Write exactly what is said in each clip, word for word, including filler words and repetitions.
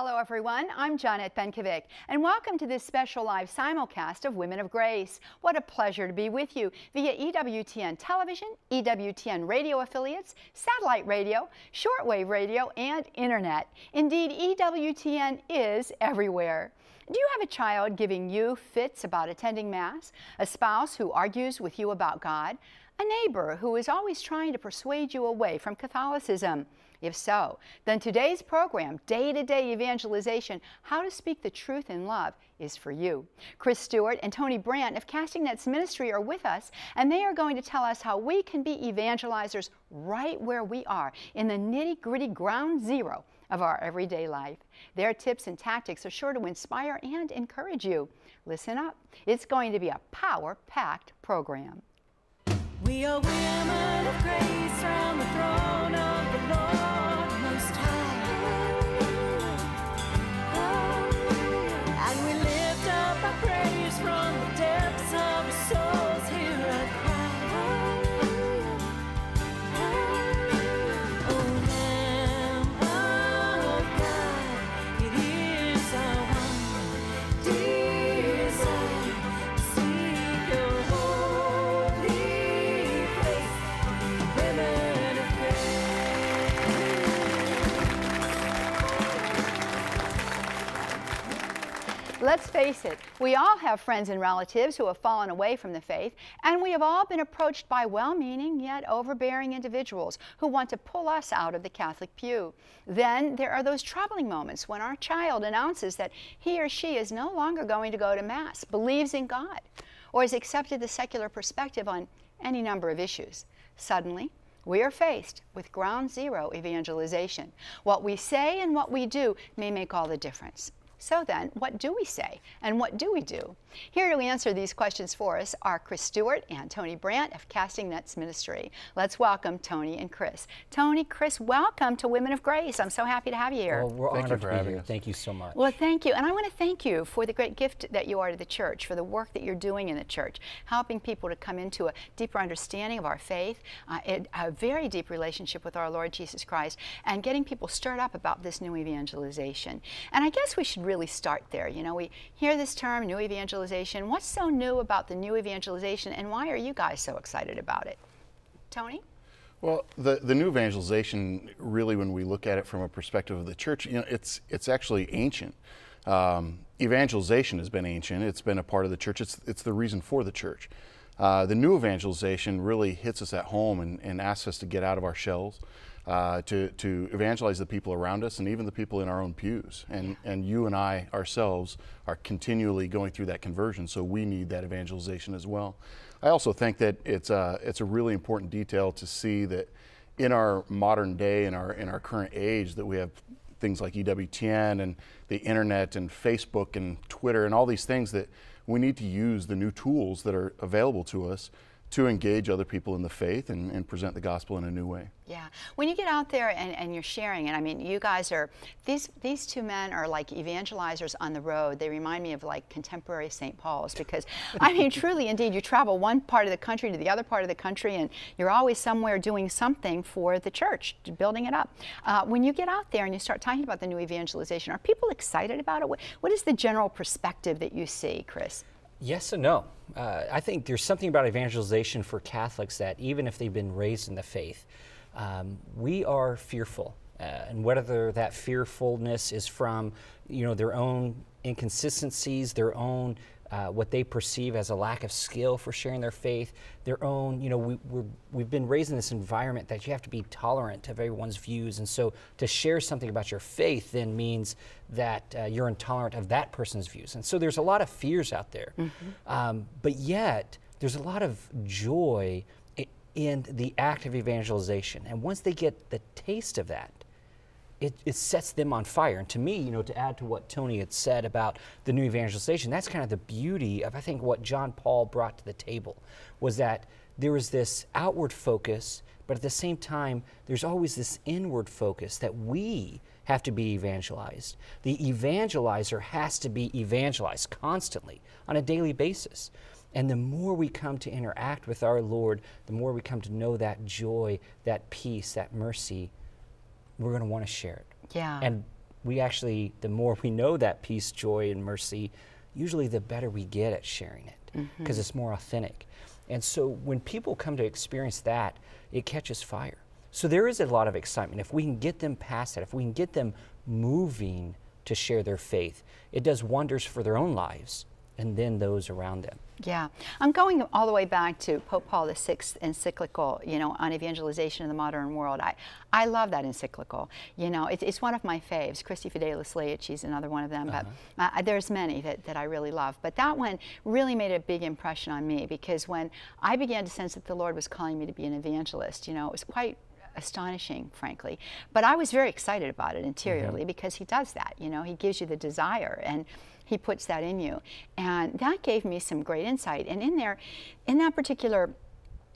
Hello everyone, I'm Johnnette Benkovic, and welcome to this special live simulcast of Women of Grace. What a pleasure to be with you via E W T N television, E W T N radio affiliates, satellite radio, shortwave radio, and internet. Indeed, E W T N is everywhere. Do you have a child giving you fits about attending Mass, a spouse who argues with you about God, a neighbor who is always trying to persuade you away from Catholicism? If so, then today's program, Day-to-Day Evangelization, How to Speak the Truth in Love, is for you. Chris Stewart and Tony Brandt of Casting Nets Ministry are with us, and they are going to tell us how we can be evangelizers right where we are, in the nitty-gritty ground zero of our everyday life. Their tips and tactics are sure to inspire and encourage you. Listen up. It's going to be a power-packed program. We are women of grace from the throne of the Lord Most High, and we lift up our praise from the depths of our souls. Hear us cry, O Lamb of God, it is our one desire to seek your holy. Let's face it, we all have friends and relatives who have fallen away from the faith, and we have all been approached by well-meaning yet overbearing individuals who want to pull us out of the Catholic pew. Then there are those troubling moments when our child announces that he or she is no longer going to go to Mass, believes in God, or has accepted the secular perspective on any number of issues. Suddenly, we are faced with ground zero evangelization. What we say and what we do may make all the difference. So then, what do we say and what do we do? Here to answer these questions for us are Chris Stewart and Tony Brandt of Casting Nets Ministry. Let's welcome Tony and Chris. Tony, Chris, welcome to Women of Grace. I'm so happy to have you here. Well, we're thank honored you for to be having here. Us. Thank you so much. Well, thank you. And I want to thank you for the great gift that you are to the church, for the work that you're doing in the church, helping people to come into a deeper understanding of our faith, uh, a very deep relationship with our Lord Jesus Christ, and getting people stirred up about this new evangelization. And I guess we should really start there. You know, we hear this term, new evangelization. What's so new about the new evangelization, and why are you guys so excited about it? Tony? Well, the, the new evangelization, really, when we look at it from a perspective of the church, you know, it's, it's actually ancient. Um, evangelization has been ancient. It's been a part of the church. It's, it's the reason for the church. Uh, the new evangelization really hits us at home and, and asks us to get out of our shells. Uh, to, to evangelize the people around us and even the people in our own pews. And, and you and I ourselves are continually going through that conversion, so we need that evangelization as well. I also think that it's a, it's a really important detail to see that in our modern day, in our, in our current age, that we have things like E W T N and the internet and Facebook and Twitter and all these things, that we need to use the new tools that are available to us to engage other people in the faith and, and present the gospel in a new way. Yeah, when you get out there and, and you're sharing, and I mean, you guys are, these these two men are like evangelizers on the road. They remind me of like contemporary Saint Paul's, because I mean, truly, indeed, you travel one part of the country to the other part of the country, and you're always somewhere doing something for the church, building it up. Uh, when you get out there and you start talking about the new evangelization, are people excited about it? What, what is the general perspective that you see, Chris? Yes and no. Uh, I think there's something about evangelization for Catholics that even if they've been raised in the faith, um, we are fearful. Uh, and whether that fearfulness is from, you know, their own inconsistencies, their own Uh, what they perceive as a lack of skill for sharing their faith, their own, you know, we, we're, we've been raised in this environment that you have to be tolerant of everyone's views. And so to share something about your faith then means that uh, you're intolerant of that person's views. And so there's a lot of fears out there. Mm-hmm. um, but yet there's a lot of joy in the act of evangelization. And once they get the taste of that, It, it sets them on fire. And to me, you know, to add to what Tony had said about the new evangelization, that's kind of the beauty of, I think, what John Paul brought to the table, was that there was this outward focus, but at the same time, there's always this inward focus that we have to be evangelized. The evangelizer has to be evangelized constantly on a daily basis. And the more we come to interact with our Lord, the more we come to know that joy, that peace, that mercy, we're going to want to share it. Yeah. And we actually, the more we know that peace, joy, and mercy, usually the better we get at sharing it, because mm-hmm. it's more authentic. And so when people come to experience that, it catches fire. So there is a lot of excitement. If we can get them past that, if we can get them moving to share their faith, it does wonders for their own lives and then those around them. Yeah. I'm going all the way back to Pope Paul the sixth encyclical, you know, on evangelization in the modern world. I, I love that encyclical. You know, it, it's one of my faves. Christy Fidelis Leitch, she's another one of them, uh-huh. but uh, there's many that, that I really love. But that one really made a big impression on me, because when I began to sense that the Lord was calling me to be an evangelist, you know, it was quite astonishing, frankly. But I was very excited about it interiorly, mm-hmm. because he does that, you know, he gives you the desire and he puts that in you. And that gave me some great insight. And in there, in that particular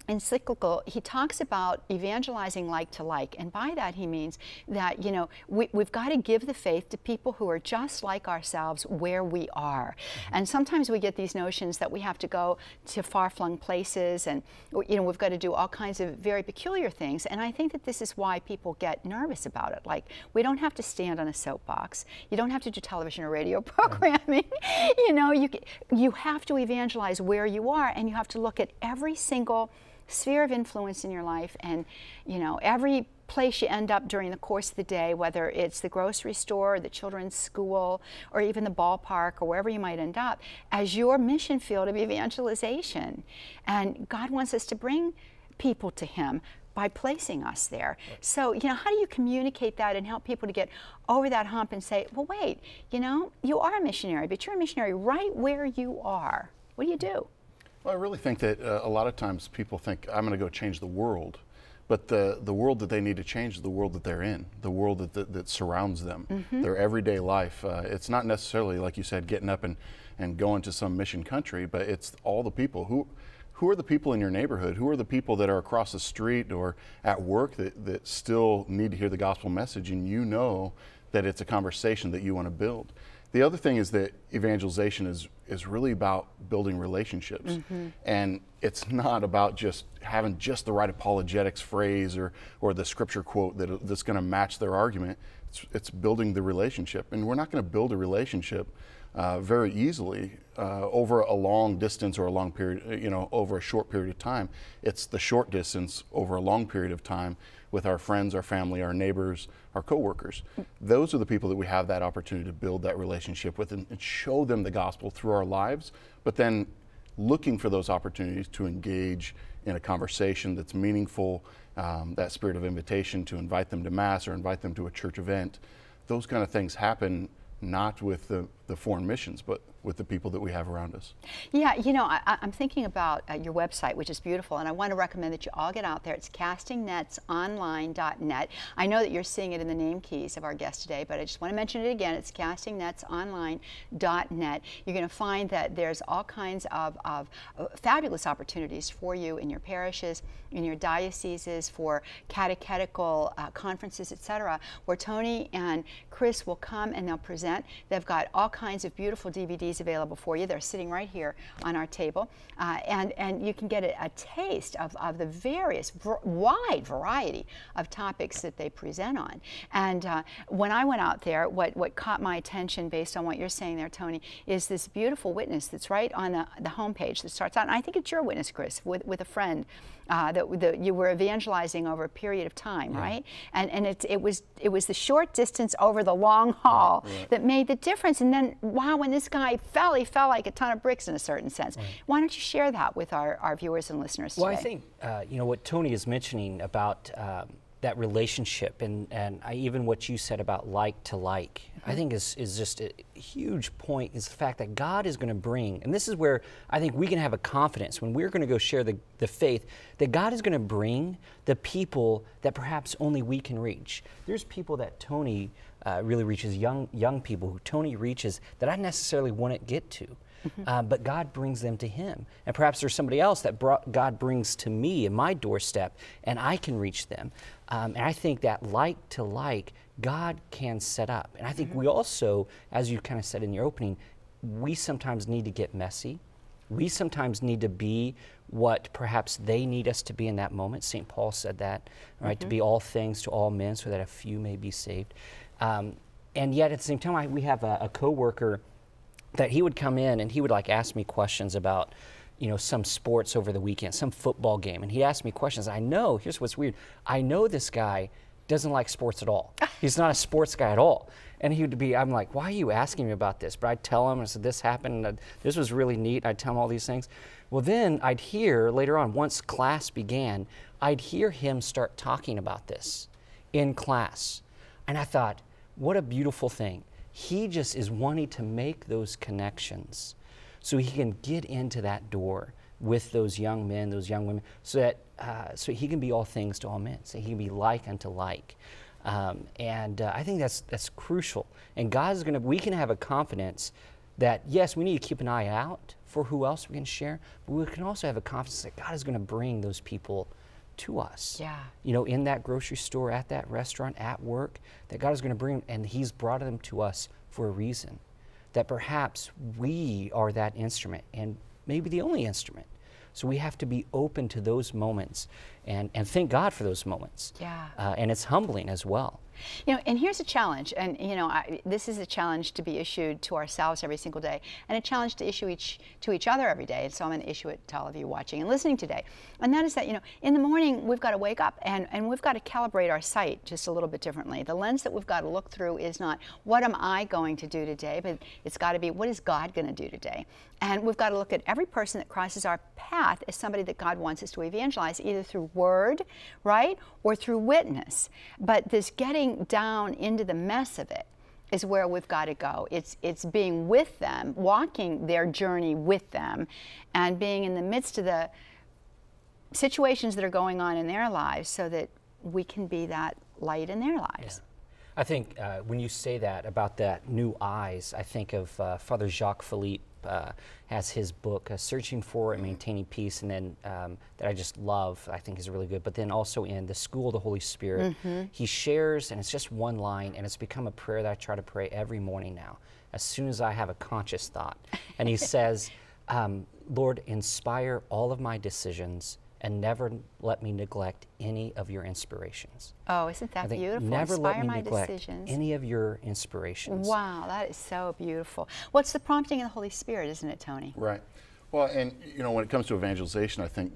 encyclical, he talks about evangelizing like to like. And by that he means that, you know, we, we've got to give the faith to people who are just like ourselves where we are. Mm-hmm. And sometimes we get these notions that we have to go to far-flung places and, you know, we've got to do all kinds of very peculiar things. And I think that this is why people get nervous about it. Like, we don't have to stand on a soapbox. You don't have to do television or radio programming. Mm-hmm. You know, you, you have to evangelize where you are, and you have to look at every single sphere of influence in your life, and you know, every place you end up during the course of the day, whether it's the grocery store, or the children's school, or even the ballpark, or wherever you might end up, as your mission field of evangelization. And God wants us to bring people to Him by placing us there. So, you know, how do you communicate that and help people to get over that hump and say, well, wait, you know, you are a missionary, but you're a missionary right where you are. What do you do? Well, I really think that uh, a lot of times people think, I'm going to go change the world, but the, the world that they need to change is the world that they're in, the world that, that, that surrounds them, mm-hmm. their everyday life. Uh, it's not necessarily, like you said, getting up and, and going to some mission country, but it's all the people. Who, who are the people in your neighborhood? Who are the people that are across the street or at work that, that still need to hear the gospel message, and you know that it's a conversation that you want to build? The other thing is that evangelization is, is really about building relationships. Mm-hmm. And it's not about just having just the right apologetics phrase or, or the scripture quote that, that's gonna match their argument. It's, it's building the relationship. And we're not gonna build a relationship uh, very easily uh, over a long distance or a long period, you know, over a short period of time. It's the short distance over a long period of time with our friends, our family, our neighbors, our coworkers. Those are the people that we have that opportunity to build that relationship with and show them the gospel through our lives, but then looking for those opportunities to engage in a conversation that's meaningful, um, that spirit of invitation to invite them to Mass or invite them to a church event. Those kind of things happen not with the, the foreign missions, but with the people that we have around us. Yeah, you know, I, I'm thinking about uh, your website, which is beautiful, and I want to recommend that you all get out there. It's casting nets online dot net. I know that you're seeing it in the name keys of our guest today, but I just want to mention it again. It's casting nets online dot net. You're going to find that there's all kinds of, of fabulous opportunities for you in your parishes, in your dioceses, for catechetical uh, conferences, et cetera, where Tony and Chris will come and they'll present. They've got all kinds of beautiful D V Ds available for you. They're sitting right here on our table, uh, and and you can get a, a taste of, of the various v wide variety of topics that they present on. And uh, when I went out there, what what caught my attention, based on what you're saying there, Tony, is this beautiful witness that's right on the, the homepage that starts out, and I think it's your witness, Chris, with, with a friend uh, that, that you were evangelizing over a period of time, yeah. right? And and it, it was it was the short distance over the long haul yeah. that made the difference. And then, wow, when this guy fell, he fell like a ton of bricks in a certain sense. Right. Why don't you share that with our, our viewers and listeners today? Well, I think, uh, you know, what Tony is mentioning about um, that relationship, and, and I, even what you said about like to like, mm-hmm. I think is, is just a huge point, is the fact that God is going to bring, and this is where I think we can have a confidence when we're going to go share the, the faith, that God is going to bring the people that perhaps only we can reach. There's people that Tony Uh, really reaches, young young people who Tony reaches, that I necessarily wouldn't get to, mm-hmm. uh, but God brings them to him. And perhaps there's somebody else that brought, God brings to me in my doorstep, and I can reach them. Um, and I think that like to like, God can set up. And I think mm-hmm. we also, as you kind of said in your opening, we sometimes need to get messy. We sometimes need to be what perhaps they need us to be in that moment. Saint Paul said that, right? Mm-hmm. To be all things to all men so that a few may be saved. Um, and yet at the same time, I, we have a, a coworker that he would come in and he would like ask me questions about, you know, some sports over the weekend, some football game, and he'd ask me questions. I know, here's what's weird, I know this guy doesn't like sports at all. He's not a sports guy at all. And he would be, I'm like, why are you asking me about this? But I'd tell him, I said, this happened, and this was really neat, I'd tell him all these things. Well, then I'd hear later on, once class began, I'd hear him start talking about this in class. And I thought, what a beautiful thing. He just is wanting to make those connections so he can get into that door with those young men, those young women, so that uh, so he can be all things to all men, so he can be like unto like. Um, and uh, I think that's that's crucial. And God is going to, we can have a confidence that, yes, we need to keep an eye out for who else we can share, but we can also have a confidence that God is going to bring those people to us. Yeah. You know, in that grocery store, at that restaurant, at work, that God is going to bring them, and He's brought them to us for a reason. That perhaps we are that instrument, and maybe the only instrument. So we have to be open to those moments and, and thank God for those moments. Yeah. Uh, and it's humbling as well. You know, and here's a challenge, and you know, I, this is a challenge to be issued to ourselves every single day, and a challenge to issue each to each other every day. And so I'm going to issue it to all of you watching and listening today. And that is that, you know, in the morning we've got to wake up and and we've got to calibrate our sight just a little bit differently. The lens that we've got to look through is not what am I going to do today, but it's got to be what is God going to do today. And we've got to look at every person that crosses our path as somebody that God wants us to evangelize, either through word, right, or through witness. But this getting down into the mess of it is where we've got to go. It's it's being with them, walking their journey with them, and being in the midst of the situations that are going on in their lives so that we can be that light in their lives. Yeah. I think uh, when you say that about that new eyes, I think of uh, Father Jacques Philippe uh, has his book, uh, Searching for and Maintaining Peace, and then um, that I just love, I think is really good. But then also in The School of the Holy Spirit, mm-hmm. he shares, and it's just one line, and it's become a prayer that I try to pray every morning now, as soon as I have a conscious thought. And he says, um, Lord, inspire all of my decisions and never let me neglect any of your inspirations. Oh, isn't that beautiful? Never let me neglect any of your inspirations. Wow, that is so beautiful. What's the prompting of the Holy Spirit, isn't it, Tony? Right. Well, and you know, when it comes to evangelization, I think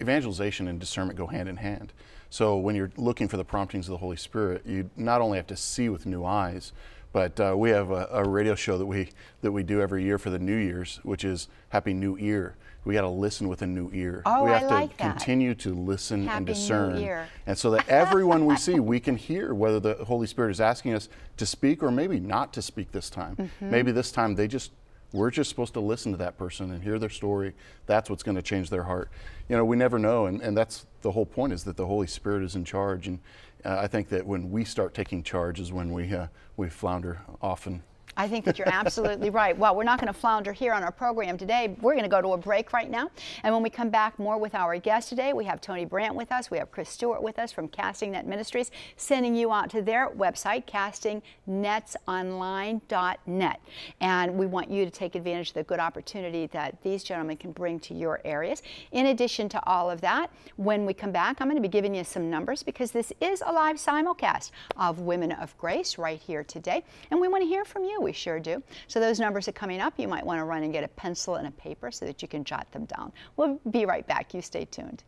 evangelization and discernment go hand in hand. So when you're looking for the promptings of the Holy Spirit, you not only have to see with new eyes, but uh, we have a, a radio show that we that we do every year for the New Year's, which is Happy New Ear. We got to listen with a new ear. Oh, we have I like to that. Continue to listen Happy and discern, New Year. And so that everyone we see, we can hear whether the Holy Spirit is asking us to speak or maybe not to speak this time. Mm-hmm. Maybe this time they just we're just supposed to listen to that person and hear their story. That's what's going to change their heart. You know, we never know, and, and that's the whole point, is that the Holy Spirit is in charge. And Uh, I think that when we start taking charge is when we, uh, we flounder often. I think that you're absolutely right. Well, we're not going to flounder here on our program today. We're going to go to a break right now. And when we come back, more with our guest today. We have Tony Brandt with us. We have Chris Stewart with us from Casting Net Ministries, sending you out to their website, Casting Nets Online dot net. And we want you to take advantage of the good opportunity that these gentlemen can bring to your areas. In addition to all of that, when we come back, I'm going to be giving you some numbers because this is a live simulcast of Women of Grace right here today. And we want to hear from you. We sure do. So those numbers are coming up. You might want to run and get a pencil and a paper so that you can jot them down. We'll be right back. You stay tuned.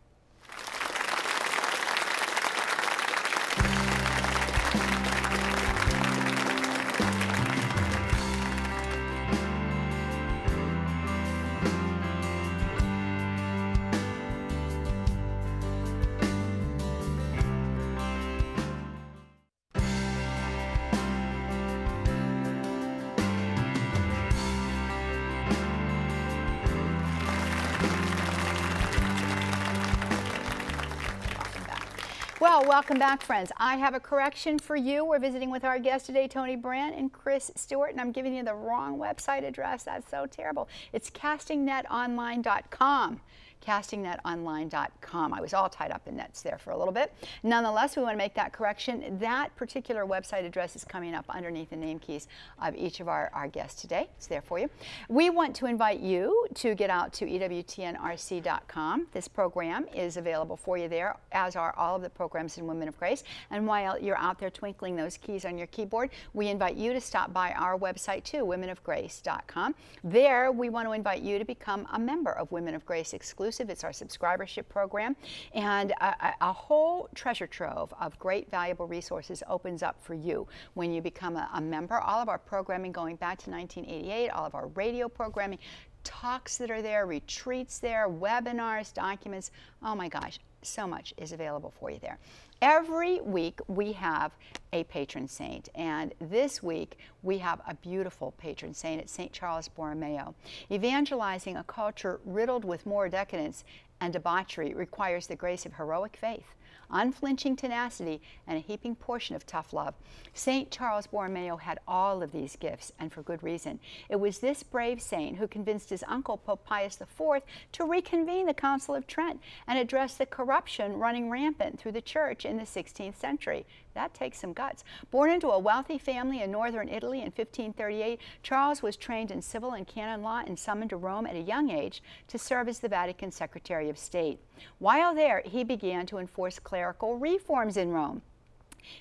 Well, welcome back, friends. I have a correction for you. We're visiting with our guests today, Tony Brandt and Chris Stewart, and I'm giving you the wrong website address. That's so terrible. It's casting net online dot com. Casting Net Online dot com. I was all tied up in nets there for a little bit. Nonetheless, we want to make that correction. That particular website address is coming up underneath the name keys of each of our, our guests today. It's there for you. We want to invite you to get out to E W T N R C dot com. This program is available for you there, as are all of the programs in Women of Grace. And while you're out there twinkling those keys on your keyboard, we invite you to stop by our website too, Women of Grace dot com. There, we want to invite you to become a member of Women of Grace Exclusive. It's our subscribership program, and a, a whole treasure trove of great, valuable resources opens up for you when you become a, a member. All of our programming going back to nineteen eighty-eight, all of our radio programming, talks that are there, retreats there, webinars, documents. Oh my gosh, so much is available for you there. Every week we have a patron saint, and this week we have a beautiful patron saint at Saint Charles Borromeo. Evangelizing a culture riddled with more decadence and debauchery requires the grace of heroic faith, unflinching tenacity, and a heaping portion of tough love. Saint Charles Borromeo had all of these gifts, and for good reason. It was this brave saint who convinced his uncle, Pope Pius the fourth, to reconvene the Council of Trent and address the corruption running rampant through the church in the sixteenth century. That takes some guts. Born into a wealthy family in northern Italy in fifteen thirty-eight, Charles was trained in civil and canon law and summoned to Rome at a young age to serve as the Vatican Secretary of State. While there, he began to enforce clerical reforms in Rome.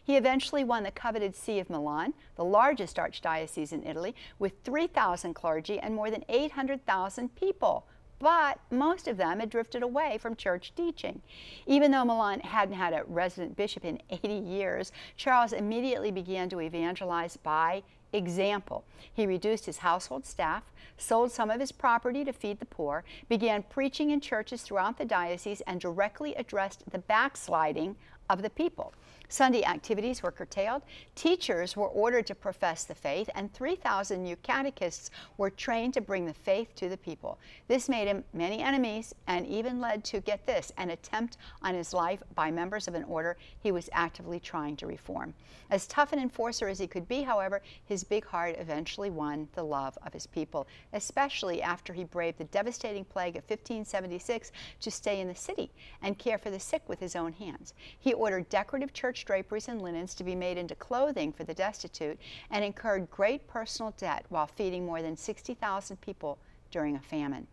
He eventually won the coveted See of Milan, the largest archdiocese in Italy, with three thousand clergy and more than eight hundred thousand people. But most of them had drifted away from church teaching. Even though Milan hadn't had a resident bishop in eighty years, Charles immediately began to evangelize by example. He reduced his household staff, sold some of his property to feed the poor, began preaching in churches throughout the diocese, and directly addressed the backsliding of the people. Sunday activities were curtailed, teachers were ordered to profess the faith, and three thousand new catechists were trained to bring the faith to the people. This made him many enemies and even led to, get this, an attempt on his life by members of an order he was actively trying to reform. As tough an enforcer as he could be, however, his big heart eventually won the love of his people, especially after he braved the devastating plague of fifteen seventy-six to stay in the city and care for the sick with his own hands. He ordered decorative church draperies and linens to be made into clothing for the destitute, and incurred great personal debt while feeding more than sixty thousand people during a famine.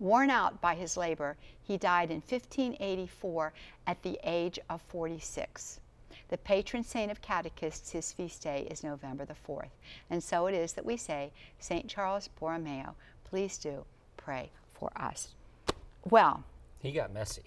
Worn out by his labor, he died in fifteen eighty-four at the age of forty-six. The patron saint of catechists, his feast day is November the fourth. And so it is that we say, Saint Charles Borromeo, please do pray for us. Well, he got messy.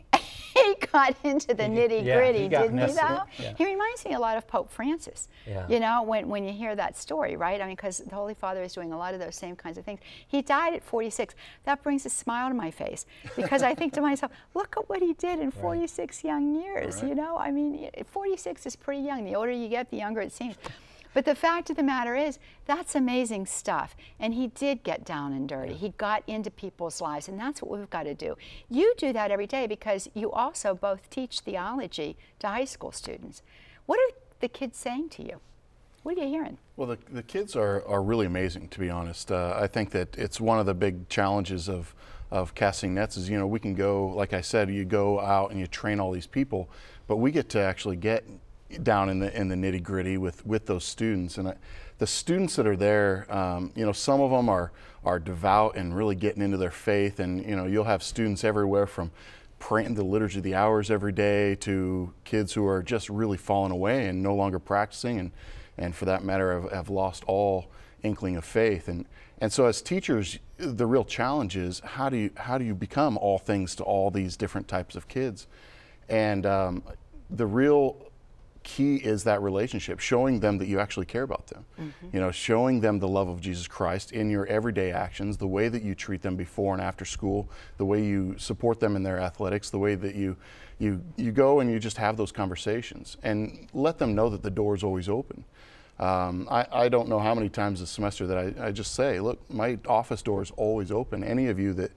He got into the nitty-gritty, yeah, didn't messy. He, though? Yeah. He reminds me a lot of Pope Francis, yeah. You know, when, when you hear that story, right? I mean, because the Holy Father is doing a lot of those same kinds of things. He died at forty-six. That brings a smile to my face, because I think to myself, look at what he did in forty-six right. young years, right. You know? I mean, forty-six is pretty young. The older you get, the younger it seems. But the fact of the matter is, that's amazing stuff. And he did get down and dirty. He got into people's lives, and that's what we've got to do. You do that every day, because you also both teach theology to high school students. What are the kids saying to you? What are you hearing? Well, the, the kids are, are really amazing, to be honest. Uh, I think that it's one of the big challenges of, of casting nets is, you know, we can go, like I said, you go out and you train all these people, but we get to actually get down in the in the nitty gritty with with those students. And I, the students that are there, um, you know, some of them are are devout and really getting into their faith. And you know, you'll have students everywhere from praying the Liturgy of the Hours every day to kids who are just really falling away and no longer practicing, and and for that matter have, have lost all inkling of faith. And and so as teachers, the real challenge is how do you how do you become all things to all these different types of kids. And um, the real key is that relationship, showing them that you actually care about them, mm-hmm. You know, showing them the love of Jesus Christ in your everyday actions, the way that you treat them before and after school, the way you support them in their athletics, the way that you you you go and you just have those conversations, and let them know that the door is always open. Um, I, I don't know how many times this semester that I, I just say, look, my office door is always open. Any of you that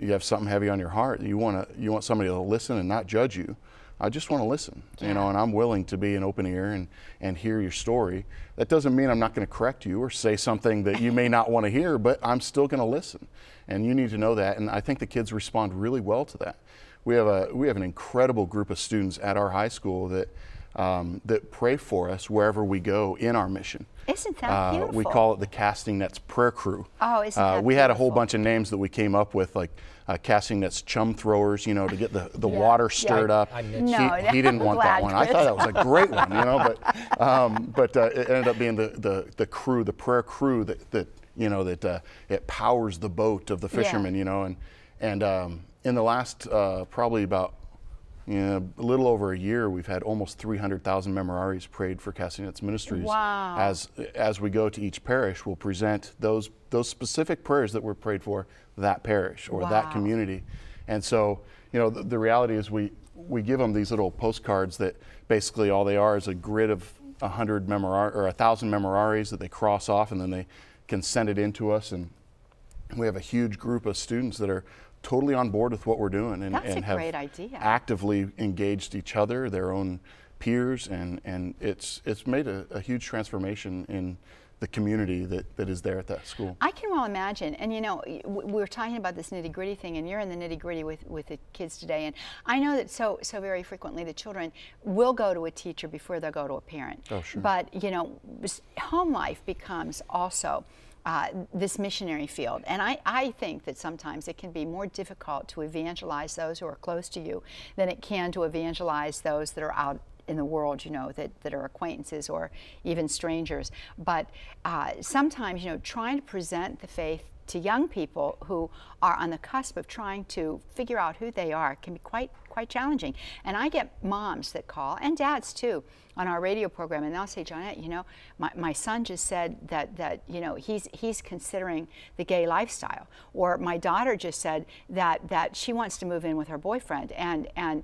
you have something heavy on your heart, you want to you want somebody to listen and not judge you. I just want to listen, yeah. you know, and I'm willing to be an open ear and, and hear your story. That doesn't mean I'm not going to correct you or say something that you may not want to hear, but I'm still going to listen. And you need to know that. And I think the kids respond really well to that. We have a we have an incredible group of students at our high school that um, that pray for us wherever we go in our mission. Isn't that uh, beautiful? We call it the Casting Nets Prayer Crew. Oh, isn't that uh, we beautiful? Had a whole bunch of names that we came up with, like uh, Casting Nets Chum Throwers, you know, to get the, the yeah. water stirred yeah. up. I, I he, no, he didn't want that one. I thought that was a great one, you know, but um, but uh, it ended up being the, the, the crew, the prayer crew that, that you know, that uh, it powers the boat of the fishermen, yeah. you know, and, and um, in the last uh, probably about you know, a little over a year, we've had almost three hundred thousand memoriaries prayed for Casting Nets Ministries. Wow. As as we go to each parish, we'll present those those specific prayers that were prayed for that parish or wow. that community. And so, you know, the, the reality is we we give them these little postcards that basically all they are is a grid of a hundred memorari or a thousand memoriaries that they cross off, and then they can send it in to us. And we have a huge group of students that are totally on board with what we're doing and, and have actively engaged each other, their own peers, and, and it's it's made a, a huge transformation in the community that, that is there at that school. I can well imagine, and you know, we were talking about this nitty gritty thing, and you're in the nitty gritty with, with the kids today, and I know that so so very frequently the children will go to a teacher before they'll go to a parent. Oh, sure. But you know, home life becomes also Uh, this missionary field, and I, I think that sometimes it can be more difficult to evangelize those who are close to you than it can to evangelize those that are out in the world, you know, that, that are acquaintances or even strangers. But uh, sometimes, you know, trying to present the faith to young people who are on the cusp of trying to figure out who they are can be quite quite challenging. And I get moms that call, and dads too, on our radio program, and they'll say, Johnnette, you know, my, my son just said that, that you know, he's he's considering the gay lifestyle. Or my daughter just said that that she wants to move in with her boyfriend, and, and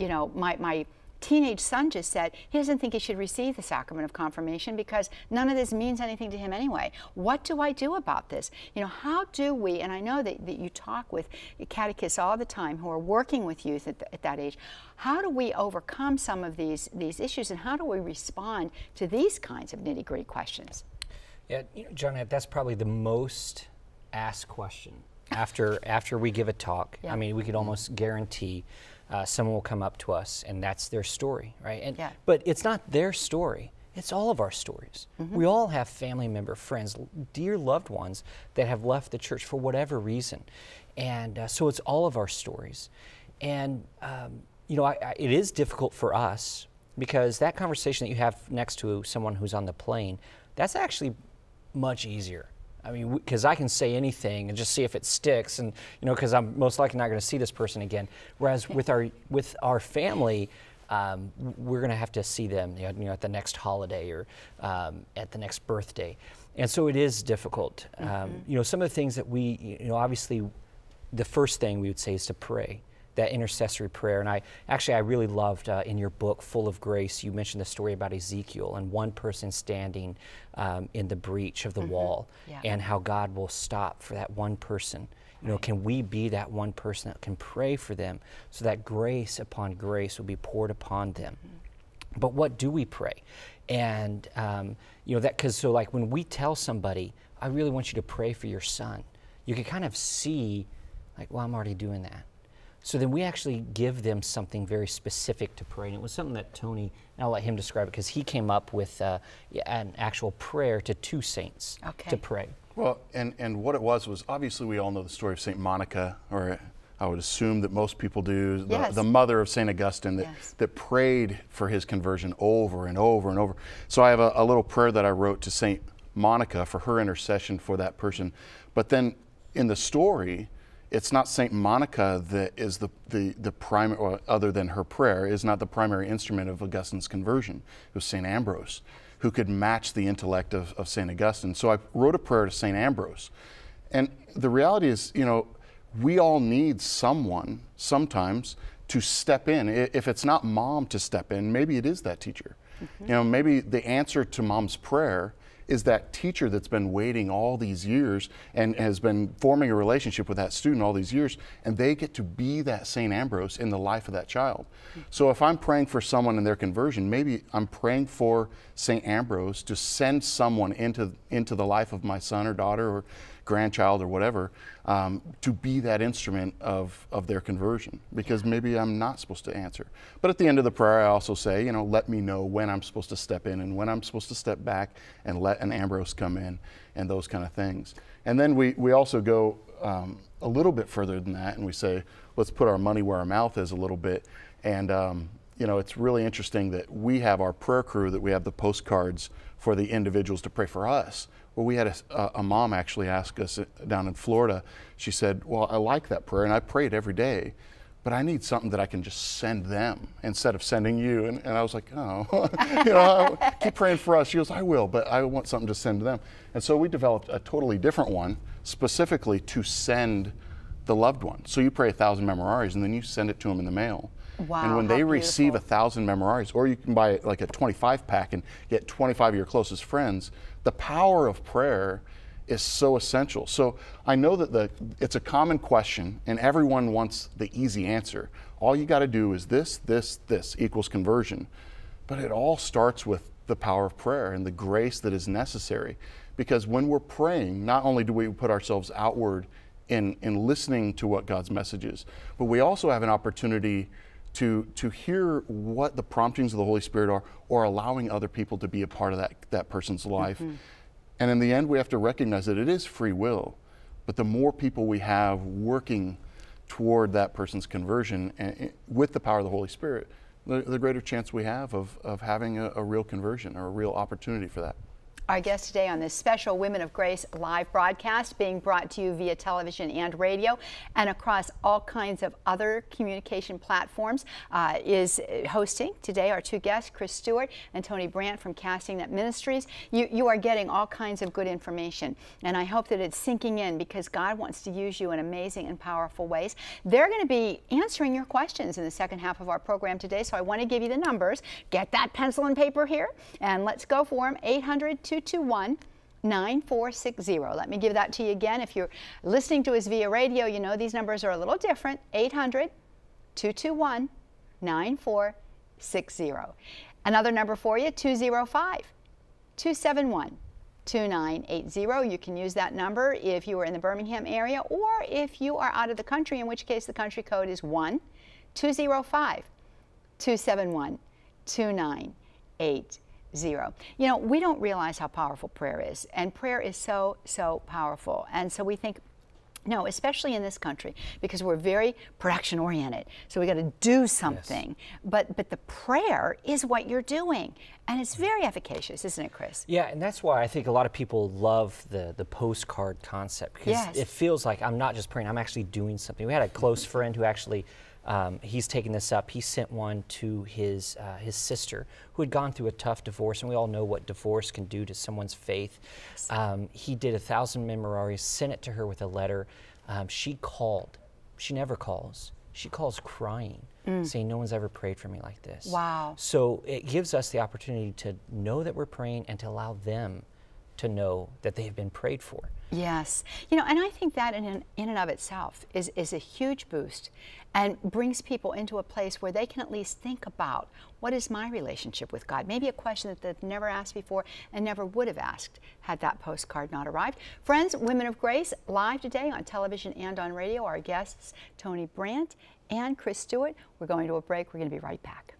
you know, my, my teenage son just said he doesn't think he should receive the sacrament of confirmation because none of this means anything to him anyway. What do I do about this? You know, how do we, and I know that, that you talk with catechists all the time who are working with youth at, the, at that age, how do we overcome some of these, these issues, and how do we respond to these kinds of nitty-gritty questions? Yeah, you know, Johnnette, that's probably the most asked question after, after we give a talk. Yeah. I mean, we could almost guarantee Uh, someone will come up to us, and that's their story, right? And, yeah. But it's not their story. It's all of our stories. Mm-hmm. We all have family member, friends, dear loved ones that have left the church for whatever reason. And uh, so it's all of our stories. And, um, you know, I, I, it is difficult for us because that conversation that you have next to someone who's on the plane, that's actually much easier. I mean, because I can say anything and just see if it sticks, and you know, because I'm most likely not going to see this person again. Whereas with our with our family, um, we're going to have to see them, you know, at the next holiday or um, at the next birthday, and so it is difficult. Mm-hmm. um, you know, some of the things that we, you know, obviously, the first thing we would say is to pray, that intercessory prayer. And I actually I really loved uh, in your book, Full of Grace, you mentioned the story about Ezekiel and one person standing um, in the breach of the mm-hmm. wall, yeah. and how God will stop for that one person. You know, right. Can we be that one person that can pray for them so that grace upon grace will be poured upon them? Mm-hmm. But what do we pray? And um, you know that because so like when we tell somebody, I really want you to pray for your son, you can kind of see like, well, I'm already doing that. So then we actually give them something very specific to pray. And it was something that Tony, and I'll let him describe it, because he came up with uh, an actual prayer to two saints okay. to pray. Well, and, and what it was was obviously we all know the story of Saint Monica, or I would assume that most people do, the, yes. the mother of Saint Augustine that, yes. that prayed for his conversion over and over and over. So I have a, a little prayer that I wrote to Saint Monica for her intercession for that person. But then in the story, it's not Saint Monica that is the, the, the primary, or other than her prayer, is not the primary instrument of Augustine's conversion. It was Saint Ambrose, who could match the intellect of, of Saint Augustine. So I wrote a prayer to Saint Ambrose. And the reality is, you know, we all need someone sometimes to step in. If it's not mom to step in, maybe it is that teacher. Mm-hmm. You know, maybe the answer to mom's prayer is that teacher that's been waiting all these years and has been forming a relationship with that student all these years, and they get to be that Saint Ambrose in the life of that child. So if I'm praying for someone in their conversion, maybe I'm praying for Saint Ambrose to send someone into, into the life of my son or daughter or grandchild or whatever, um, to be that instrument of, of their conversion, because maybe I'm not supposed to answer. But at the end of the prayer, I also say, you know, let me know when I'm supposed to step in and when I'm supposed to step back and let an Ambrose come in and those kind of things. And then we, we also go um, a little bit further than that, and we say, let's put our money where our mouth is a little bit. And, um, you know, it's really interesting that we have our prayer crew, that we have the postcards for the individuals to pray for us. Well, we had a, a mom actually ask us down in Florida. She said, well, I like that prayer and I pray it every day, but I need something that I can just send them instead of sending you. And, and I was like, oh, you know, keep praying for us. She goes, I will, but I want something to send to them. And so we developed a totally different one specifically to send the loved one. So you pray a thousand memoraries and then you send it to them in the mail. Wow, and when they beautiful. receive a thousand memoraries, or you can buy like a twenty-five pack and get twenty-five of your closest friends, the power of prayer is so essential. So I know that the, it's a common question and everyone wants the easy answer. All you got to do is this, this, this equals conversion. But it all starts with the power of prayer and the grace that is necessary. Because when we're praying, not only do we put ourselves outward in, in listening to what God's message is, but we also have an opportunity to, to hear what the promptings of the Holy Spirit are, or allowing other people to be a part of that, that person's life. Mm-hmm. And in the end, we have to recognize that it is free will, but the more people we have working toward that person's conversion and, with the power of the Holy Spirit, the, the greater chance we have of, of having a, a real conversion or a real opportunity for that. Our guest today on this special Women of Grace live broadcast, being brought to you via television and radio and across all kinds of other communication platforms, uh, is hosting today our two guests, Chris Stewart and Tony Brandt from Casting Nets Ministries. You, you are getting all kinds of good information, and I hope that it's sinking in, because God wants to use you in amazing and powerful ways. They're going to be answering your questions in the second half of our program today, so I want to give you the numbers. Get that pencil and paper here, and let's go for them. eight hundred, two two one, nine four six zero. Let me give that to you again. If you're listening to us via radio, you know these numbers are a little different. eight hundred, two two one, nine four six zero. Another number for you, two zero five, two seven one, two nine eight zero. You can use that number if you are in the Birmingham area, or if you are out of the country, in which case the country code is one two zero five, two seven one, two nine eight zero. You know, we don't realize how powerful prayer is, and prayer is so, so powerful. And so we think, no, especially in this country, because we're very production oriented. So we got to do something. Yes. But but the prayer is what you're doing, and it's very efficacious, isn't it, Chris? Yeah, and that's why I think a lot of people love the the postcard concept, because yes. it feels like I'm not just praying, I'm actually doing something. We had a close friend who actually Um, he's taken this up. He sent one to his uh, his sister, who had gone through a tough divorce, and we all know what divorce can do to someone's faith. Yes. Um, he did a thousand memoraries, sent it to her with a letter. Um, she called. She never calls. She calls crying, mm. saying, "No one's ever prayed for me like this." Wow. So it gives us the opportunity to know that we're praying and to allow them to know that they have been prayed for. Yes, you know, and I think that in, in, in and of itself is, is a huge boost, and brings people into a place where they can at least think about, what is my relationship with God? Maybe a question that they've never asked before and never would have asked had that postcard not arrived. Friends, Women of Grace, live today on television and on radio. Our guests, Tony Brandt and Chris Stewart. We're going to a break. We're going to be right back.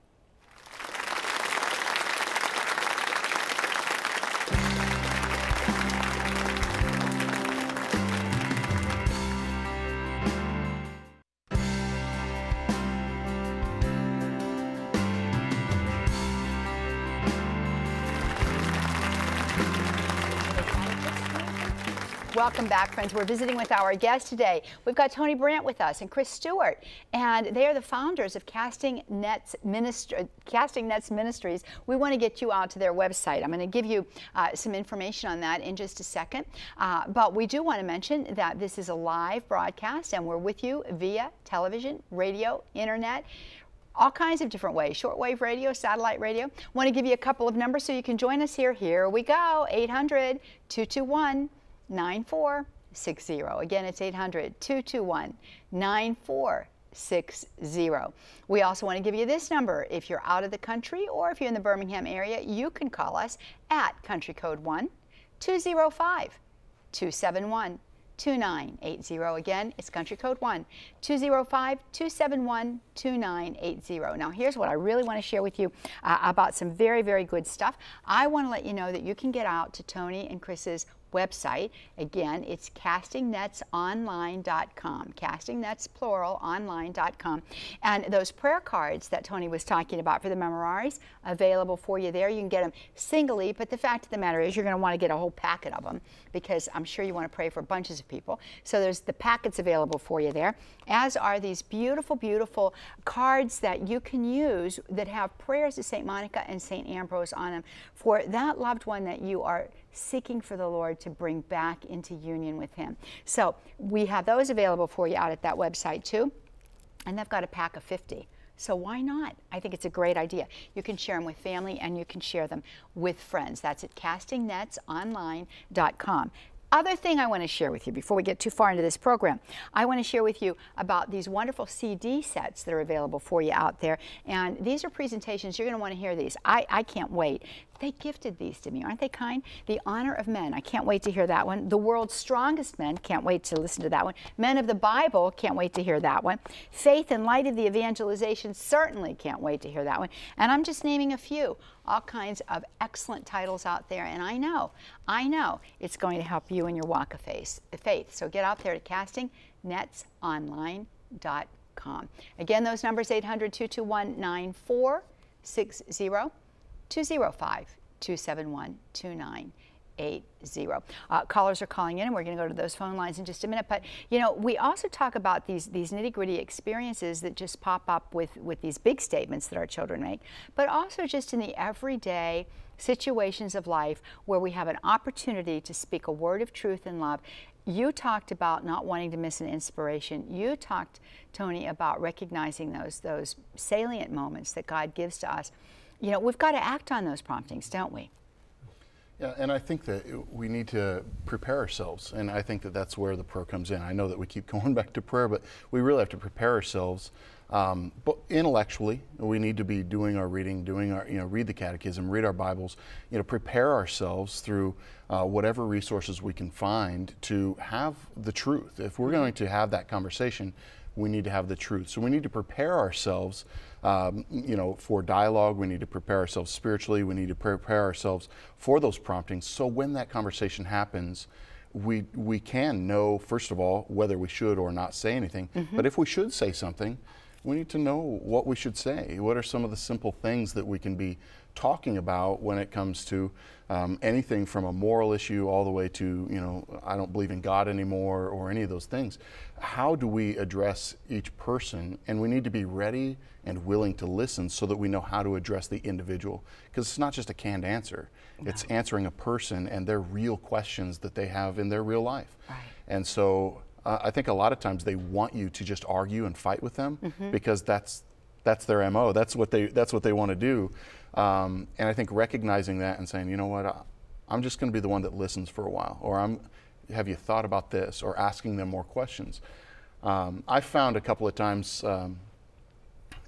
Welcome back, friends. We're visiting with our guest today. We've got Tony Brandt with us and Chris Stewart, and they are the founders of Casting Nets, Ministri Casting Nets Ministries. We want to get you out to their website. I'm going to give you uh, some information on that in just a second, uh, but we do want to mention that this is a live broadcast, and we're with you via television, radio, internet, all kinds of different ways, shortwave radio, satellite radio. Want to give you a couple of numbers so you can join us here. Here we go, eight hundred, two two one, nine four six zero. Again, it's eight hundred, two two one, nine four six zero. We also want to give you this number. If you're out of the country or if you're in the Birmingham area, you can call us at country code one, two oh five, two seven one, two nine eight zero. Again, it's country code one, two oh five, two seven one, two nine eight zero. Now, here's what I really want to share with you uh, about some very, very good stuff. I want to let you know that you can get out to Tony and Chris's website. Again, it's Casting Nets Online dot com, CastingNets, plural, online dot com. And those prayer cards that Tony was talking about for the memoraries, available for you there. You can get them singly, but the fact of the matter is you're going to want to get a whole packet of them because I'm sure you want to pray for bunches of people. So there's the packets available for you there, as are these beautiful, beautiful cards that you can use that have prayers to Saint Monica and Saint Ambrose on them for that loved one that you are seeking for the Lord to bring back into union with Him. So we have those available for you out at that website too. And they've got a pack of fifty. So why not? I think it's a great idea. You can share them with family and you can share them with friends. That's at Casting Nets Online dot com. Other thing I want to share with you before we get too far into this program, I want to share with you about these wonderful C D sets that are available for you out there. And these are presentations. You're going to want to hear these. I, I can't wait. They gifted these to me. Aren't they kind? The Honor of Men. I can't wait to hear that one. The World's Strongest Men. Can't wait to listen to that one. Men of the Bible. Can't wait to hear that one. Faith in Light of the Evangelization. Certainly can't wait to hear that one. And I'm just naming a few. All kinds of excellent titles out there. And I know, I know it's going to help you in your walk of faith. So get out there to Casting Nets Online dot com. Again, those numbers, eight hundred, two two one, nine four six zero. two oh five, two seven one, two nine eight zero. Uh, callers are calling in, and we're going to go to those phone lines in just a minute. But, you know, we also talk about these, these nitty-gritty experiences that just pop up with, with these big statements that our children make, but also just in the everyday situations of life where we have an opportunity to speak a word of truth and love. You talked about not wanting to miss an inspiration. You talked, Tony, about recognizing those, those salient moments that God gives to us. You know, we've got to act on those promptings, don't we? Yeah, and I think that we need to prepare ourselves, and I think that that's where the prayer comes in. I know that we keep going back to prayer, but we really have to prepare ourselves. Um, but intellectually, we need to be doing our reading, doing our, you know, read the catechism, read our Bibles, you know, prepare ourselves through uh, whatever resources we can find to have the truth. If we're going to have that conversation, we need to have the truth. So we need to prepare ourselves, um, you know, for dialogue. We need to prepare ourselves spiritually. We need to prepare ourselves for those promptings. So when that conversation happens, we, we can know, first of all, whether we should or not say anything. Mm-hmm. But if we should say something, we need to know what we should say. What are some of the simple things that we can be talking about when it comes to um, anything from a moral issue all the way to, you know, I don't believe in God anymore or any of those things. How do we address each person? And we need to be ready and willing to listen so that we know how to address the individual, because it's not just a canned answer. No. It's answering a person and their real questions that they have in their real life. Right. And so uh, I think a lot of times they want you to just argue and fight with them, mm-hmm. because that's that's their M O. That's what they that's what they want to do. Um, and I think recognizing that and saying, you know what, I, I'm just going to be the one that listens for a while, or I'm, have you thought about this, or asking them more questions. Um, I found a couple of times um,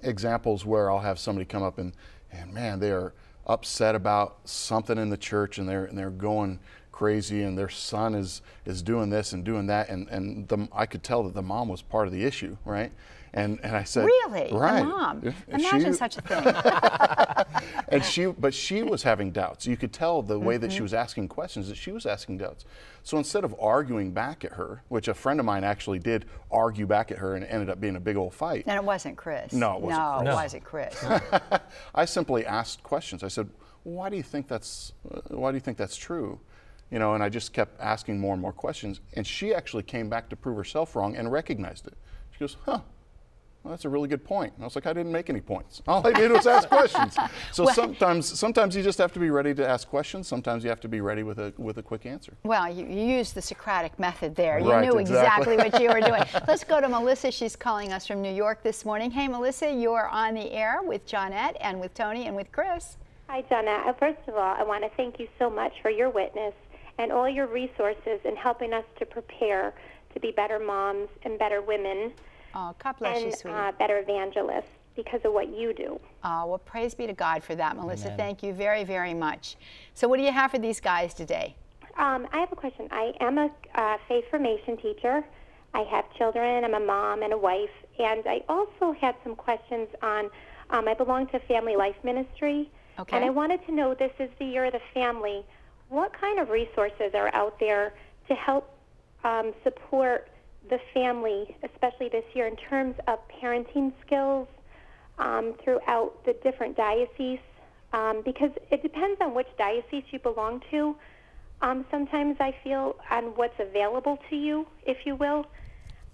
examples where I'll have somebody come up and, and man, they are upset about something in the church, and they're, and they're going crazy, and their son is, is doing this and doing that, and, and the, I could tell that the mom was part of the issue, right? And, and I said, really? Right. The mom? Imagine she, such a thing. And she, but she was having doubts. You could tell the way mm-hmm. that she was asking questions that she was asking doubts. So instead of arguing back at her, which a friend of mine actually did argue back at her, and it ended up being a big old fight. And it wasn't Chris. No, it wasn't. No, Chris. No. It wasn't Chris. I simply asked questions. I said, why do you think that's, why do you think that's true? You know, and I just kept asking more and more questions. And she actually came back to prove herself wrong and recognized it. She goes, huh. Well, that's a really good point. And I was like, I didn't make any points. All I did was ask questions. So well, sometimes, sometimes you just have to be ready to ask questions. Sometimes you have to be ready with a with a quick answer. Well, you, you used the Socratic method there. You right, knew exactly. exactly what you were doing. Let's go to Melissa. She's calling us from New York this morning. Hey, Melissa, you are on the air with Johnnette and with Tony and with Chris. Hi, Johnnette. First of all, I want to thank you so much for your witness and all your resources in helping us to prepare to be better moms and better women. Oh, God bless and, you, sweetie. Uh, better evangelists because of what you do. Oh, well, praise be to God for that, Melissa. Amen. Thank you very, very much. So what do you have for these guys today? Um, I have a question. I am a uh, faith formation teacher. I have children. I'm a mom and a wife. And I also had some questions on, um, I belong to Family Life Ministry. Okay. And I wanted to know, this is the year of the family. What kind of resources are out there to help um, support the family, especially this year, in terms of parenting skills um, throughout the different dioceses, um, because it depends on which diocese you belong to. Um, sometimes I feel on what's available to you, if you will,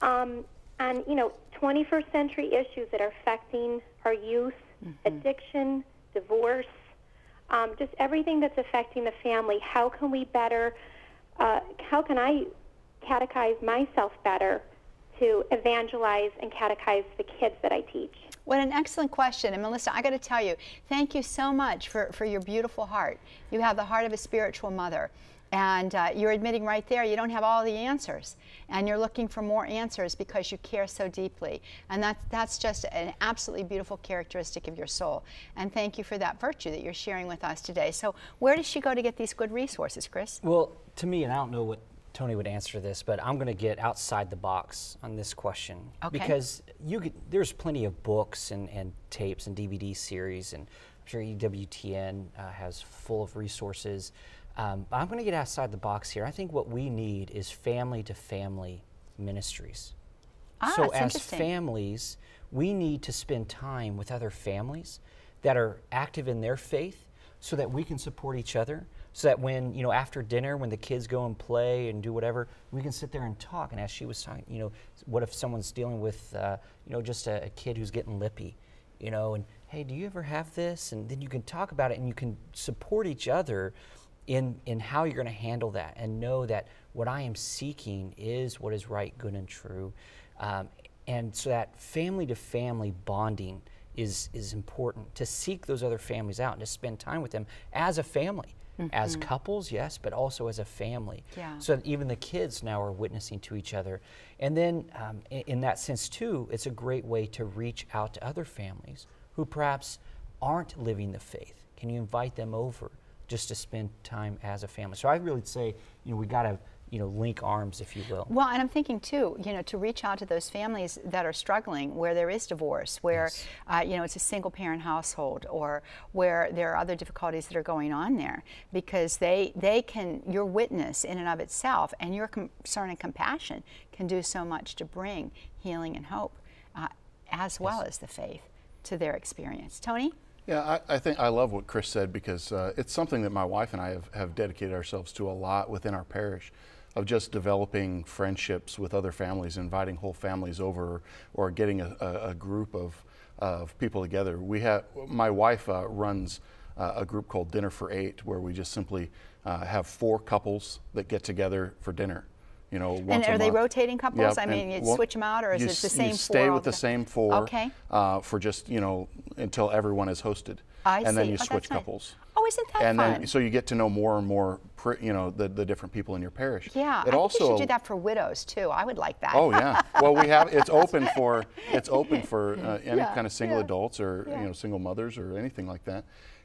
um, on, you know, twenty-first century issues that are affecting our youth, mm-hmm. addiction, divorce, um, just everything that's affecting the family. How can we better, uh, how can I catechize myself better to evangelize and catechize the kids that I teach? What an excellent question. And Melissa, I got to tell you, thank you so much for, for your beautiful heart. You have the heart of a spiritual mother. And uh, you're admitting right there you don't have all the answers. And you're looking for more answers because you care so deeply. And that's, that's just an absolutely beautiful characteristic of your soul. And thank you for that virtue that you're sharing with us today. So where does she go to get these good resources, Chris? Well, to me, and I don't know what Tony would answer this, but I'm going to get outside the box on this question. Okay. Because you could, there's plenty of books and, and tapes and D V D series, and I'm sure E W T N uh, has full of resources. Um, but I'm going to get outside the box here. I think what we need is family-to-family ministries. Ah, so as families, we need to spend time with other families that are active in their faith so that we can support each other. So that when, you know, after dinner, when the kids go and play and do whatever, we can sit there and talk. And as she was talking, you know, what if someone's dealing with, uh, you know, just a, a kid who's getting lippy, you know, and, hey, do you ever have this? And then you can talk about it and you can support each other in, in how you're going to handle that, and know that what I am seeking is what is right, good, and true. Um, and so that family-to-family bonding is, is important, to seek those other families out and to spend time with them as a family. Mm-hmm. As couples, yes, but also as a family. Yeah. So that even the kids now are witnessing to each other. And then um, in, in that sense, too, it's a great way to reach out to other families who perhaps aren't living the faith. Can you invite them over just to spend time as a family? So I really say, you know, we got to, you know, link arms, if you will. Well, and I'm thinking too, you know, to reach out to those families that are struggling, where there is divorce, where, yes. uh, you know, it's a single parent household, or where there are other difficulties that are going on there, because they, they can, your witness in and of itself and your concern and compassion can do so much to bring healing and hope, uh, as well yes. as the faith to their experience. Tony? Yeah, I, I think I love what Chris said, because uh, it's something that my wife and I have, have dedicated ourselves to a lot within our parish, of just developing friendships with other families, inviting whole families over, or getting a, a group of, uh, of people together. We have, my wife uh, runs uh, a group called Dinner for Eight, where we just simply uh, have four couples that get together for dinner. You know, once and are a they month. rotating couples? Yep. I mean, you switch them out, or is it the same four? You stay with the same four, okay. uh, for just, you know, until everyone is hosted. I and see. then you oh, switch couples. Nice. Oh, isn't that and fun? And then, so you get to know more and more, you know, the, the different people in your parish. Yeah, it I also, think you should do that for widows too. I would like that. Oh yeah. Well, we have it's open for it's open for uh, any yeah. kind of single yeah. adults, or yeah. you know, single mothers, or anything like that.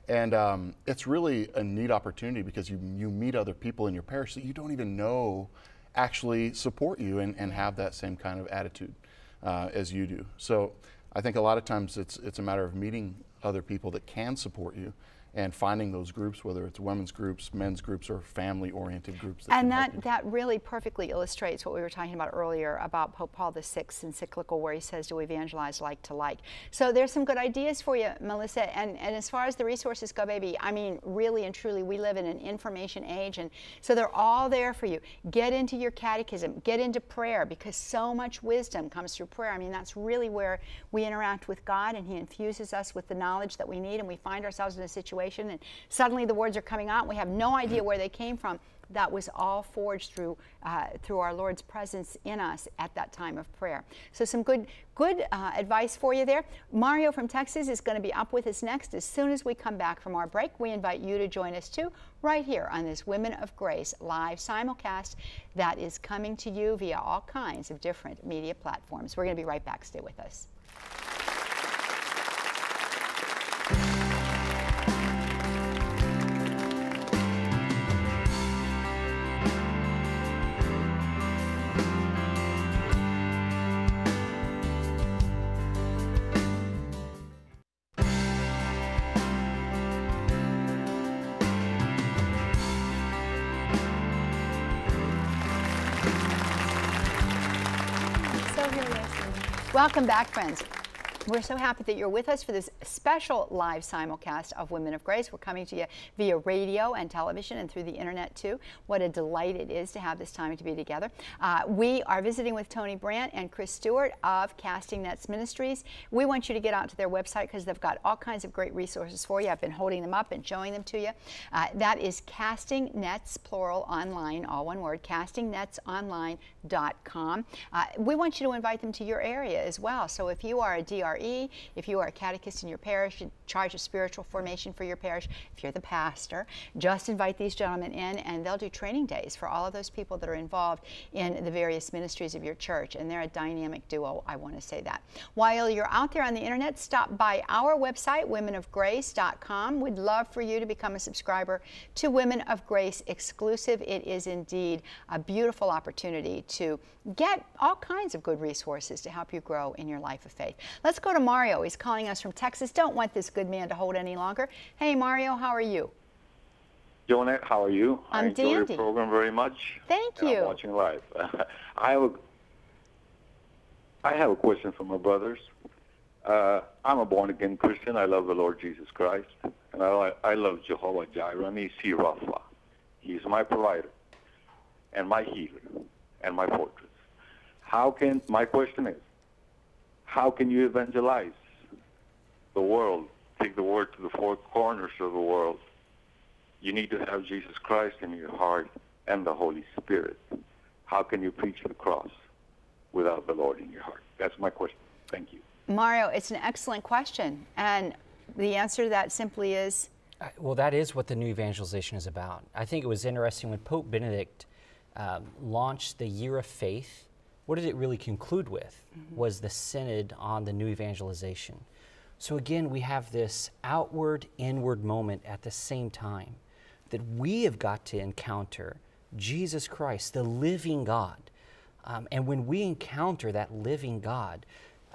And um, it's really a neat opportunity, because you you meet other people in your parish that you don't even know actually support you and, and have that same kind of attitude uh, as you do. So I think a lot of times it's, it's a matter of meeting other people that can support you, and finding those groups, whether it's women's groups, men's groups, or family-oriented groups. That and that, that really perfectly illustrates what we were talking about earlier about Pope Paul the sixth's encyclical where he says to evangelize like to like. So there's some good ideas for you, Melissa. And, and as far as the resources go, baby, I mean, really and truly, we live in an information age, and so they're all there for you. Get into your catechism, get into prayer, because so much wisdom comes through prayer. I mean, that's really where we interact with God, and he infuses us with the knowledge that we need, and we find ourselves in a situation and suddenly the words are coming out and we have no idea where they came from. That was all forged through uh, through our Lord's presence in us at that time of prayer. So some good good uh, advice for you there. Mario from Texas is going to be up with us next. As soon as we come back from our break, we invite you to join us too, right here on this Women of Grace live simulcast that is coming to you via all kinds of different media platforms. We're going to be right back. Stay with us. Welcome back, friends. We're so happy that you're with us for this special live simulcast of Women of Grace. We're coming to you via radio and television and through the internet too. What a delight it is to have this time to be together. Uh, we are visiting with Tony Brandt and Chris Stewart of Casting Nets Ministries. We want you to get out to their website because they've got all kinds of great resources for you. I've been holding them up and showing them to you. Uh, that is Casting Nets, plural, online, all one word, Casting Nets Online dot com. Uh, we want you to invite them to your area as well. So if you are a D R E, if you are a catechist in your parish, in charge of spiritual formation for your parish, if you're the pastor, just invite these gentlemen in and they'll do training days for all of those people that are involved in the various ministries of your church. And they're a dynamic duo, I want to say that. While you're out there on the internet, stop by our website, Women of Grace dot com. We'd love for you to become a subscriber to Women of Grace Exclusive. It is indeed a beautiful opportunity to get all kinds of good resources to help you grow in your life of faith. Let's go to Mario. He's calling us from Texas. Don't want this good man to hold any longer. Hey, Mario, how are you? Johnnette, how are you? I'm I enjoy dandy. Your program very much. Thank and you. I'm watching live. I, have a, I have a question for my brothers. Uh, I'm a born-again Christian. I love the Lord Jesus Christ, and I, I love Jehovah Jireh, Nisi Rapha. He's my provider, and my healer, and my fortress. How can my question is? How can you evangelize the world, take the word to the four corners of the world? You need to have Jesus Christ in your heart and the Holy Spirit. How can you preach the cross without the Lord in your heart? That's my question. Thank you. Mario, it's an excellent question. And the answer to that simply is? Uh, well, that is what the new evangelization is about. I think it was interesting when Pope Benedict um, launched the Year of Faith. What did it really conclude with? Mm-hmm. Was the synod on the new evangelization. So again, we have this outward, inward moment at the same time that we have got to encounter Jesus Christ, the living God. Um, and when we encounter that living God,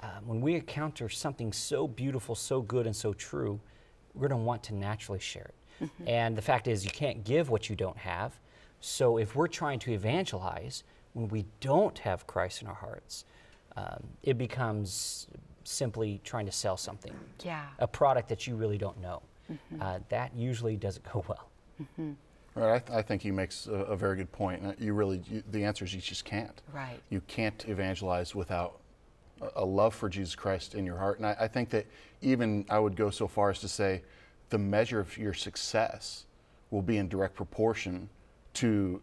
um, when we encounter something so beautiful, so good, and so true, we're going to want to naturally share it. Mm-hmm. And the fact is, you can't give what you don't have. So if we're trying to evangelize, when we don't have Christ in our hearts, um, it becomes simply trying to sell something, yeah, a product that you really don't know. Mm-hmm. Uh, that usually doesn't go well. Mm-hmm. Right, I, th I think he makes a, a very good point. You really, you, the answer is you just can't. Right. You can't evangelize without a, a love for Jesus Christ in your heart. And I, I think that even I would go so far as to say the measure of your success will be in direct proportion to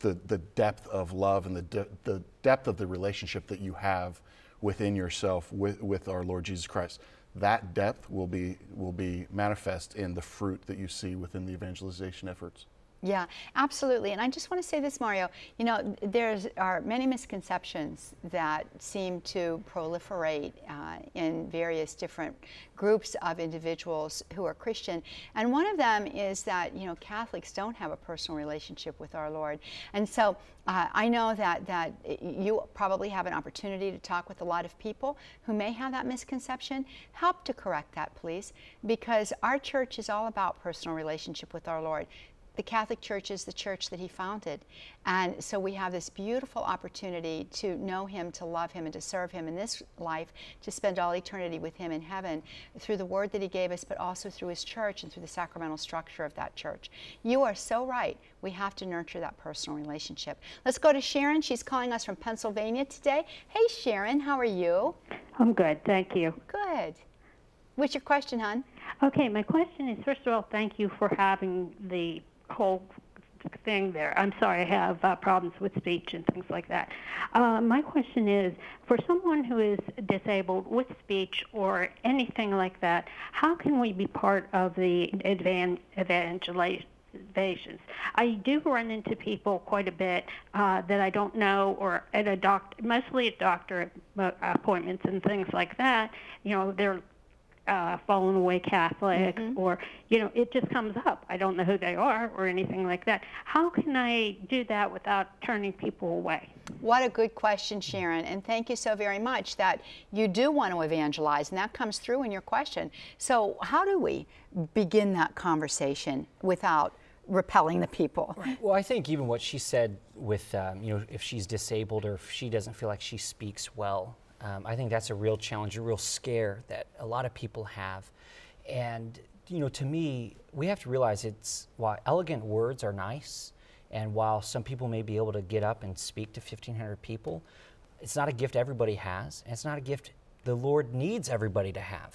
The, the depth of love and the, de the depth of the relationship that you have within yourself with, with our Lord Jesus Christ. That depth will be, will be manifest in the fruit that you see within the evangelization efforts. Yeah, absolutely. And I just want to say this, Mario, you know, there are many misconceptions that seem to proliferate uh, in various different groups of individuals who are Christian. And one of them is that, you know, Catholics don't have a personal relationship with our Lord. And so uh, I know that, that you probably have an opportunity to talk with a lot of people who may have that misconception. Help to correct that, please, because our church is all about personal relationship with our Lord. The Catholic Church is the church that he founded. And so we have this beautiful opportunity to know him, to love him, and to serve him in this life, to spend all eternity with him in heaven through the word that he gave us, but also through his church and through the sacramental structure of that church. You are so right. We have to nurture that personal relationship. Let's go to Sharon. She's calling us from Pennsylvania today. Hey, Sharon, how are you? I'm good. Thank you. Good. What's your question, hon? Okay, my question is, first of all, thank you for having the whole thing there. I'm sorry, I have uh, problems with speech and things like that. Uh, my question is, for someone who is disabled with speech or anything like that, how can we be part of the advan evangelizations? I do run into people quite a bit uh, that I don't know, or at a doctor, mostly at doctor appointments and things like that. You know, they're Uh, fallen away Catholic, mm-hmm. or, you know, it just comes up. I don't know who they are or anything like that. How can I do that without turning people away? What a good question, Sharon, and thank you so very much that you do want to evangelize, and that comes through in your question. So how do we begin that conversation without repelling the people? Right. Well, I think even what she said with, um, you know, if she's disabled or if she doesn't feel like she speaks well, Um, I think that's a real challenge, a real scare that a lot of people have. And, you know, to me, we have to realize it's, while elegant words are nice, and while some people may be able to get up and speak to fifteen hundred people, it's not a gift everybody has, and it's not a gift the Lord needs everybody to have.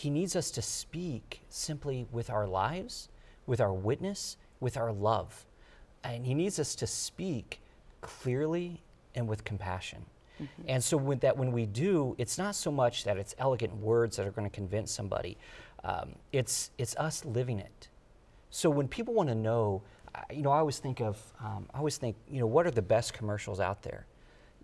He needs us to speak simply with our lives, with our witness, with our love. And he needs us to speak clearly and with compassion. Mm-hmm. And so with that, when we do, it's not so much that it's elegant words that are going to convince somebody. Um, it's, it's us living it. So when people want to know, uh, you know, I always think of, um, I always think, you know, what are the best commercials out there?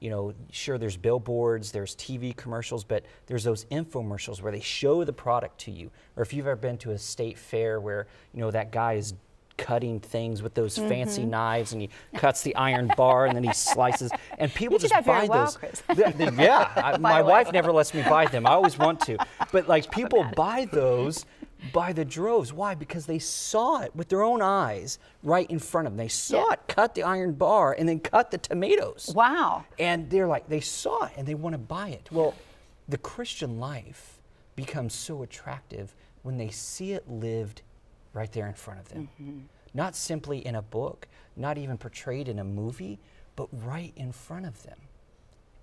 You know, sure, there's billboards, there's T V commercials, but there's those infomercials where they show the product to you. Or if you've ever been to a state fair where, you know, that guy is cutting things with those mm-hmm. fancy knives, and he cuts the iron bar, and then he slices. And people you just buy well, those. Chris. Yeah, I, my wife never lets me buy them. I always want to, but like people buy those by the droves. Why? Because they saw it with their own eyes, right in front of them. They saw yeah. it cut the iron bar and then cut the tomatoes. Wow! And they're like, they saw it and they want to buy it. Well, the Christian life becomes so attractive when they see it lived right there in front of them. Mm-hmm. Not simply in a book, not even portrayed in a movie, but right in front of them.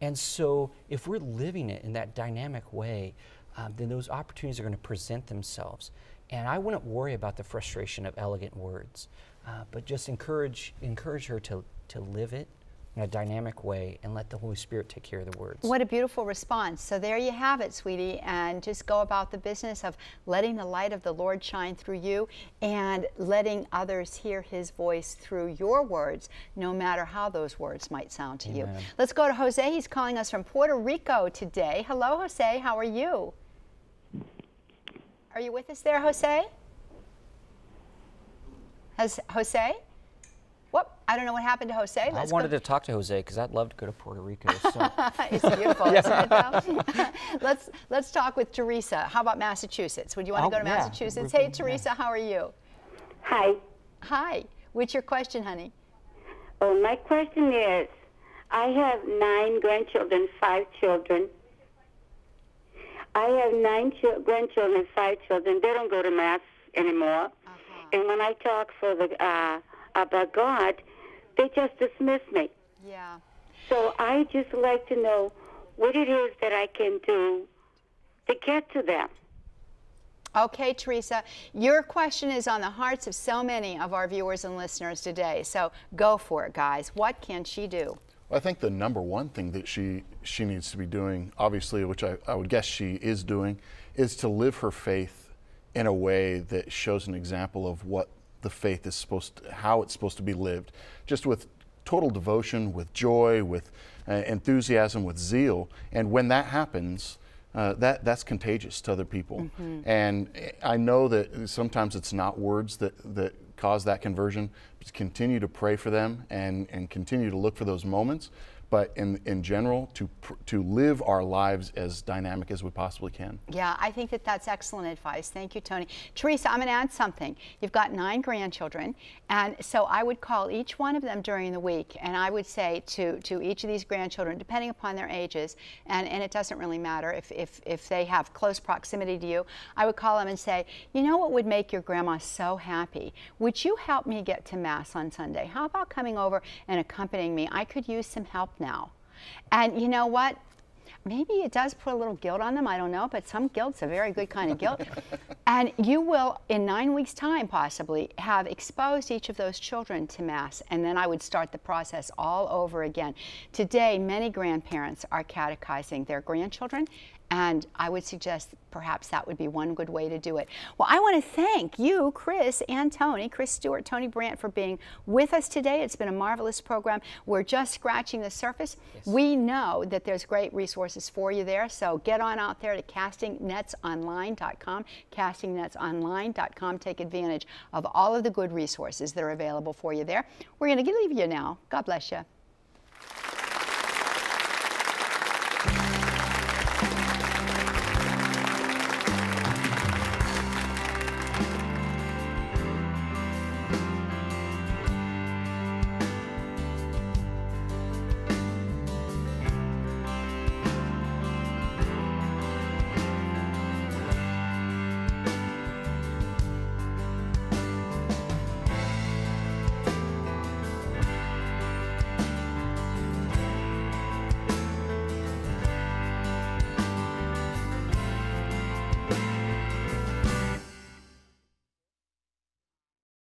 And so if we're living it in that dynamic way, um, then those opportunities are going to present themselves. And I wouldn't worry about the frustration of elegant words, uh, but just encourage, encourage her to, to live it in a dynamic way and let the Holy Spirit take care of the words. What a beautiful response. So there you have it, sweetie, and just go about the business of letting the light of the Lord shine through you and letting others hear his voice through your words, no matter how those words might sound to Amen. You. Let's go to Jose. He's calling us from Puerto Rico today. Hello, Jose. How are you? Are you with us there, Jose? Has Jose? What? I don't know what happened to Jose. Let's I wanted go. to talk to Jose because I'd love to go to Puerto Rico. So. It's beautiful, yeah. isn't it, though? let's, let's talk with Teresa. How about Massachusetts? Would you want oh, to go to yeah. Massachusetts? We're hey, Teresa, yeah. how are you? Hi. Hi. What's your question, honey? Oh, my question is, I have nine grandchildren, five children. I have nine grandchildren, five children. They don't go to Mass anymore. Uh-huh. And when I talk for the... Uh, about God, they just dismiss me. Yeah. So I just like to know what it is that I can do to get to them. Okay, Teresa, your question is on the hearts of so many of our viewers and listeners today. So go for it, guys. What can she do? Well, I think the number one thing that she, she needs to be doing, obviously, which I, I would guess she is doing, is to live her faith in a way that shows an example of what the faith is supposed to, how it's supposed to be lived, just with total devotion, with joy, with uh, enthusiasm, with zeal. And when that happens, uh, that that's contagious to other people. Mm-hmm. And I know that sometimes it's not words that that cause that conversion, but continue to pray for them and and continue to look for those moments. But in, in general, to, pr to live our lives as dynamic as we possibly can. Yeah, I think that that's excellent advice. Thank you, Tony. Teresa, I'm going to add something. You've got nine grandchildren, and so I would call each one of them during the week, and I would say to, to each of these grandchildren, depending upon their ages, and, and it doesn't really matter if, if, if they have close proximity to you, I would call them and say, you know what would make your grandma so happy? Would you help me get to Mass on Sunday? How about coming over and accompanying me? I could use some help now. And you know what? Maybe it does put a little guilt on them, I don't know, but some guilt's a very good kind of guilt. And you will, in nine weeks' time possibly, have exposed each of those children to Mass, and then I would start the process all over again. Today, many grandparents are catechizing their grandchildren, and I would suggest perhaps that would be one good way to do it. Well, I want to thank you, Chris and Tony, Chris Stewart, Tony Brandt, for being with us today. It's been a marvelous program. We're just scratching the surface. Yes. We know that there's great resources for you there, so get on out there to casting nets online dot com, casting nets online dot com. Take advantage of all of the good resources that are available for you there. We're going to leave you now. God bless you.